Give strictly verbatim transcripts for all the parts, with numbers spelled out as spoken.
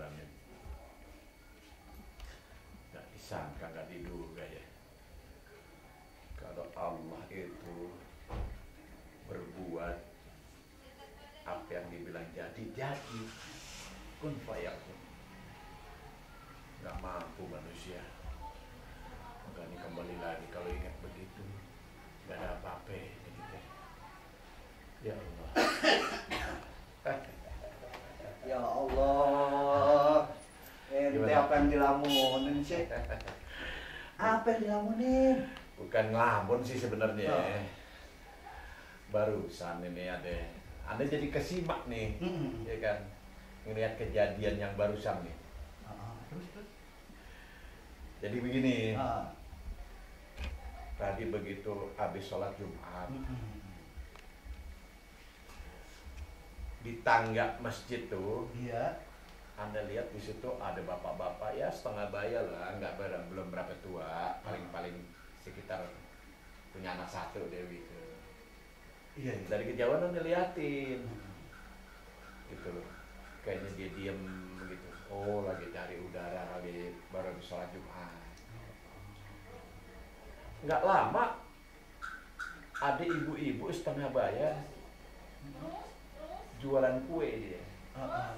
barangnya. Nggak disangka, nggak diduga ya, kalau Allah itu berbuat apa yang dibilang jadi, jadi. Kun fayakun. Nggak mampu manusia. Makanya kembali lagi, kalau ingat begitu nggak ada apa-apa gitu. Ya Allah. Ya Allah, ente apa yang dilamunin sih? Apa yang dilamunin? Bukan ngelamun sih sebenarnya. Oh. Barusan ini ada, anda jadi kesimak nih, mm-hmm. ya kan? Ngelihat kejadian yang barusan nih. Uh-huh. Jadi begini, uh-huh. tadi begitu habis sholat Jumat. Mm-hmm. Di tangga masjid tuh, iya. Anda lihat di situ ada bapak-bapak ya setengah baya lah, nggak ber belum berapa tua, paling-paling sekitar punya anak satu Dewi itu. Iya. Dari kejauhan Anda liatin, gitu loh. Kayaknya dia diem begitu. Oh, lagi cari udara, lagi baru habis sholat Jumat. Nggak lama, ada ibu-ibu setengah baya. Jualan kue dia, uh, uh, uh.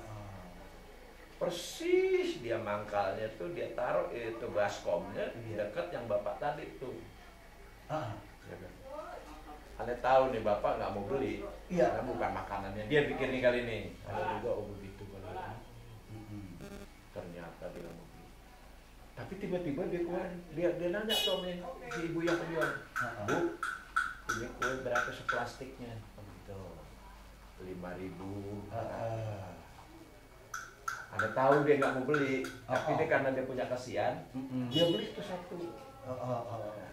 persis dia mangkalnya tuh dia taruh itu baskomnya di dekat yang bapak tadi tuh. Uh. Ya kan? Anda tahu nih bapak nggak mau beli, iya. karena bukan makanannya. Dia pikir nih kali ini, ada juga oh begitu kalau hmm. ternyata dia mau beli. Tapi tiba-tiba dia keluar, dia dia nanya tuh nih si ibu yang penjual, uh, uh. bu, ini kue berapa seplastiknya? lima ribu. Uh, Anda tahu dia nggak mau beli, uh, tapi uh, dia karena dia punya kasihan, uh, dia beli itu satu. Uh, uh, uh.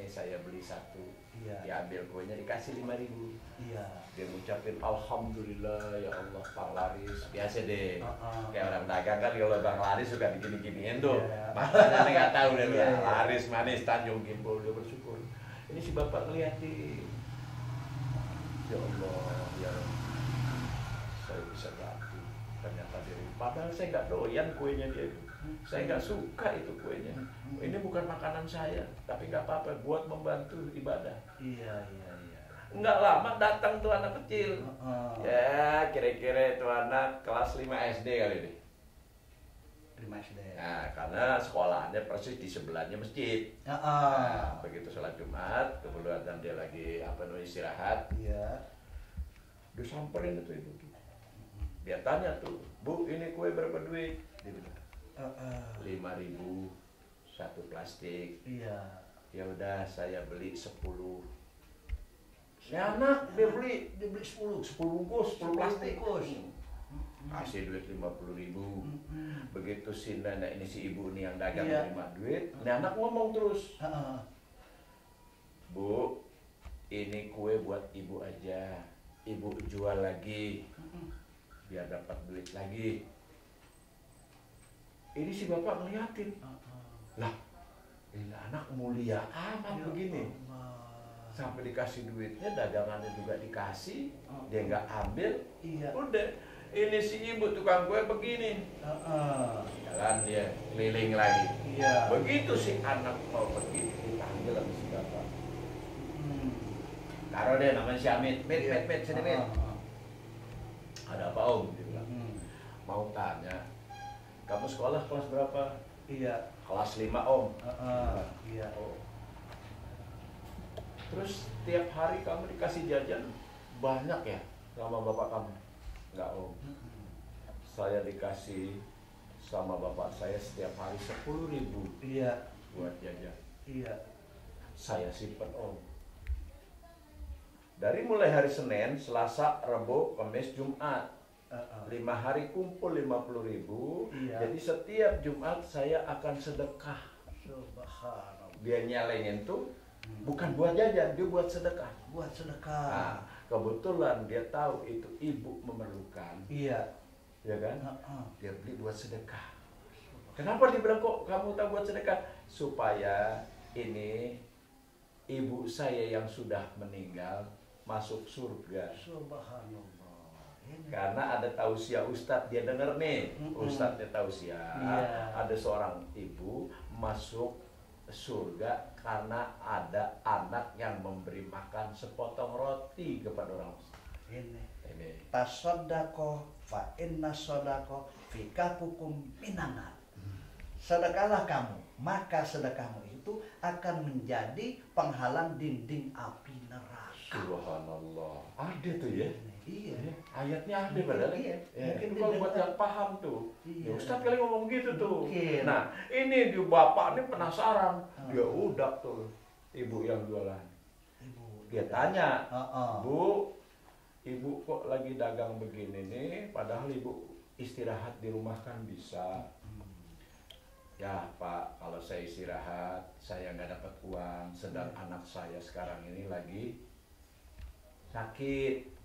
Ini saya beli satu, yeah. dia ambil kuenya dikasih lima ribu. Yeah. Dia ngucapin Alhamdulillah ya Allah Bang Laris, biasa deh. Uh, uh, Kayak orang dagang kan kalau Bang Laris suka digini-giniin tuh, yeah. makanya Anda nggak tahu deh yeah, yeah. Laris manis Tanjung Gimbal, dia bersyukur. Ini si bapak ngeliatin. Ya Allah, ya saya bisa ganti. Ternyata dia, padahal saya nggak doyan kuenya dia itu. Saya nggak suka itu kuenya. Ini bukan makanan saya, tapi nggak apa-apa buat membantu ibadah. Iya, iya, iya. Nggak lama datang tuh anak kecil. Uh, uh. Ya, kira-kira itu anak kelas lima S D kali ini. lima S D. Nah, karena sekolahnya persis di sebelahnya masjid. Uh, uh. Nah, begitu sholat Jumat, kemudian dia lagi apa namanya istirahat. Iya. Dia samperin itu ibu. Dia tanya tuh, bu ini kue berapa duit? Dia bilang lima ribu satu plastik. Iya. Ya udah saya beli sepuluh. Ya anak dia beli dia beli sepuluh sepuluh bungkus sepuluh plastik. Kasih duit lima puluh ribu. Begitu si nenek ini si ibu ini yang dagang terima duit. Nah anak ngomong terus, bu ini kue buat ibu aja. Ibu jual lagi. Biar dapat duit lagi. Ini si bapak ngeliatin. Lah, ini anak mulia amat begini. Sampai dikasih duitnya, dagangannya juga dikasih. Dia nggak ambil. Udah, ini si ibu tukang kue begini. Jalan dia, keliling lagi. Begitu si anak mau pergi, dipanggil sama si bapak. Taruh deh namanya si Amit. Mit, mit, mit, sini mit. Ada apa om? Dia bilang, hmm. mau tanya, kamu sekolah kelas berapa? Iya. Kelas lima om. Uh, uh, iya. Oh. Terus tiap hari kamu dikasih jajan banyak ya sama bapak kamu? Enggak om. Hmm. Saya dikasih sama bapak saya setiap hari sepuluh ribu. Iya. Buat jajan. Iya. Saya simpen om. Dari mulai hari Senin, Selasa, Rabu, Kamis, Jumat, lima hari kumpul lima puluh ribu. Iya. Jadi setiap Jumat saya akan sedekah. Subhanallah. Dia nyalengin tuh, bukan buat jajan, dia buat sedekah. Buat sedekah. Nah, kebetulan dia tahu itu ibu memerlukan. Iya. Ya kan? Uh-uh. Dia beli buat sedekah. Kenapa dia bilang kok kamu tak buat sedekah? Supaya ini ibu saya yang sudah meninggal masuk surga. Subhanallah. Karena ada tausiah ustadz, dia denger nih, ustadznya tausiah, yeah. Ada seorang ibu masuk surga karena ada anak yang memberi makan sepotong roti kepada orang miskin. Ini. Ini. Tasodakoh fa inna sodakoh fi kafukum minanar. Sedekahlah kamu, maka sedekahmu itu akan menjadi penghalang dinding api neraka. Subhanallah. Ada tuh ya. Iya. Ayatnya ada padahal. Iya. Ya. Mungkin kalau buat yang paham tuh. Iya. Ya Ustaz kali ngomong gitu tuh. Mungkin. Nah, ini di bapak ini penasaran. Oh. Dia udah tuh ibu yang jualan. Ibu. Dia tanya, oh, oh. "Bu, ibu kok lagi dagang begini nih? Padahal ibu istirahat di rumah kan bisa." Hmm. "Ya Pak, kalau saya istirahat, saya nggak dapat uang. Sedang hmm. anak saya sekarang ini lagi sakit.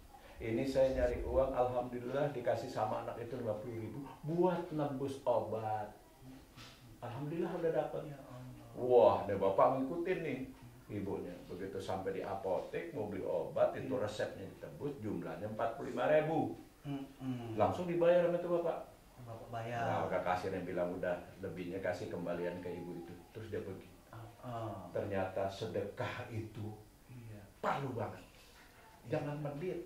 Ini saya nyari uang, alhamdulillah dikasih sama anak itu lima puluh ribu buat nembus obat. Alhamdulillah udah dapat." Ya Allah. Wah, ada bapak ngikutin nih ibunya. Begitu sampai di apotek mau beli obat, ya. Itu resepnya ditebus jumlahnya empat puluh lima ribu. Hmm, hmm. Langsung dibayar sama itu bapak. Bapak bayar. Nah, kakak kasir yang bilang udah lebihnya kasih kembalian ke ibu itu. Terus dia pergi. Oh. Ternyata sedekah itu ya. Perlu banget. Jangan mendit.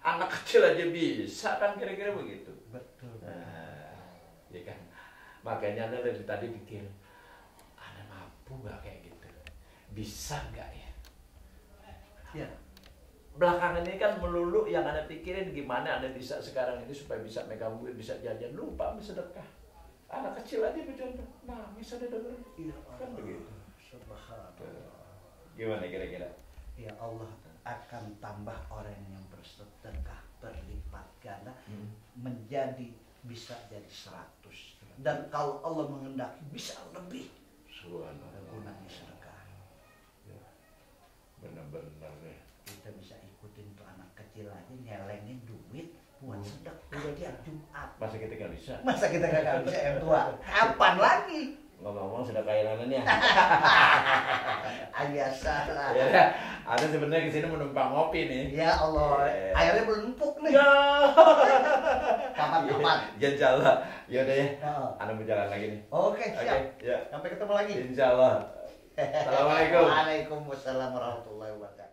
Anak kecil aja bisa kan, kira-kira begitu. Betul. Nah, ya kan. Makanya Anda dari tadi pikir, Anda mampu nggak kayak gitu? Bisa nggak ya? Ya. Belakangan ini kan melulu yang Anda pikirin gimana Anda bisa sekarang ini supaya bisa megang duit, bisa jajan, lupa bersedekah. Anak kecil aja berjodoh. Nah, bisa dengar. Iya. Kan begitu. Subhanallah. Gimana kira-kira? Ya Allah akan tambah orang yang bersedekah berlipat ganda, hmm. menjadi bisa jadi seratus, dan kalau Allah menghendaki bisa lebih. Subhanallah. Gunanya sedekah. Ya. Benar-benar ya. Kita bisa ikutin tuh anak kecil aja nyelengin duit buat sedekah tiap Jumat. Masa kita nggak bisa? Masa kita nggak bisa yang tua? Kapan lagi? Ngomong-ngomong sudah kehilangan ya. Agak salah. Ya, ada sebenarnya ke sini mau numpang ngopi nih. Ya Allah, yeah. Airnya belum empuk nih. Kapan-kapan. Yeah. Insyaallah. Ya udah ya. Anda berjalan lagi nih. Oke, okay, siap. Okay, ya. Sampai ketemu lagi. Insyaallah. Assalamualaikum. Waalaikumsalam warahmatullahi wabarakatuh.